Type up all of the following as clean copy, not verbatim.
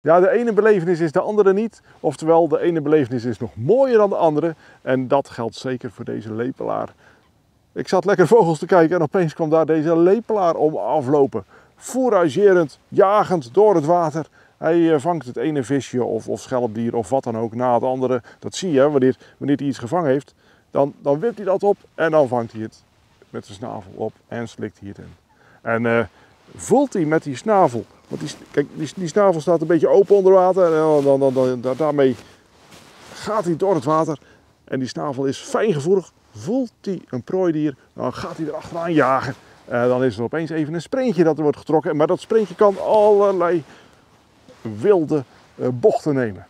Ja, de ene belevenis is de andere niet. Oftewel, de ene belevenis is nog mooier dan de andere. En dat geldt zeker voor deze lepelaar. Ik zat lekker vogels te kijken en opeens kwam daar deze lepelaar om aflopen. Fouragerend, jagend door het water. Hij vangt het ene visje of schelpdier of wat dan ook na het andere. Dat zie je, wanneer hij iets gevangen heeft. Dan wipt hij dat op en dan vangt hij het met zijn snavel op en slikt hij het in. En voelt hij met die snavel. Want die snavel staat een beetje open onder water. En daarmee gaat hij door het water. En die snavel is fijngevoelig. Voelt hij een prooidier, dan gaat hij erachteraan jagen. Dan is er opeens even een sprintje dat er wordt getrokken. Maar dat sprintje kan allerlei wilde bochten nemen.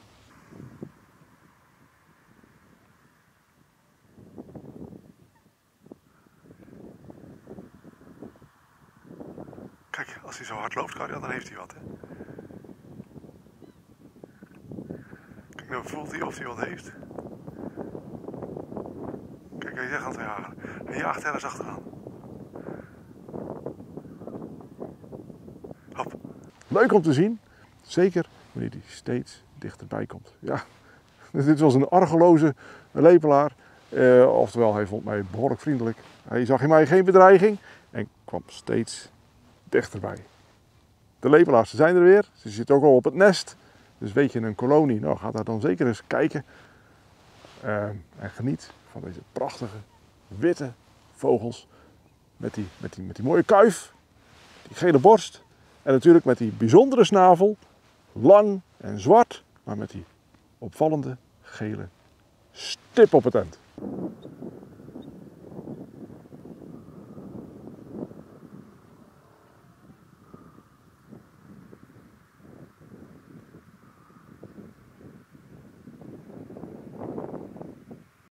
Kijk, als hij zo hard loopt, dan heeft hij wat. Hè? Kijk, dan voelt hij of hij wat heeft. Kijk, hij zegt dat hij jagen. Hij jaagt ergens achteraan. Hop. Leuk om te zien. Zeker wanneer hij steeds dichterbij komt. Ja, dit was een argeloze lepelaar. Oftewel, hij vond mij behoorlijk vriendelijk. Hij zag in mij geen bedreiging en kwam steeds dichterbij. De lepelaars zijn er weer. Ze zitten ook al op het nest. Dus weet je, in een kolonie, nou, ga daar dan zeker eens kijken. En geniet van deze prachtige witte vogels. Met die mooie kuif, die gele borst. En natuurlijk met die bijzondere snavel. Lang en zwart, maar met die opvallende gele stip op het eind.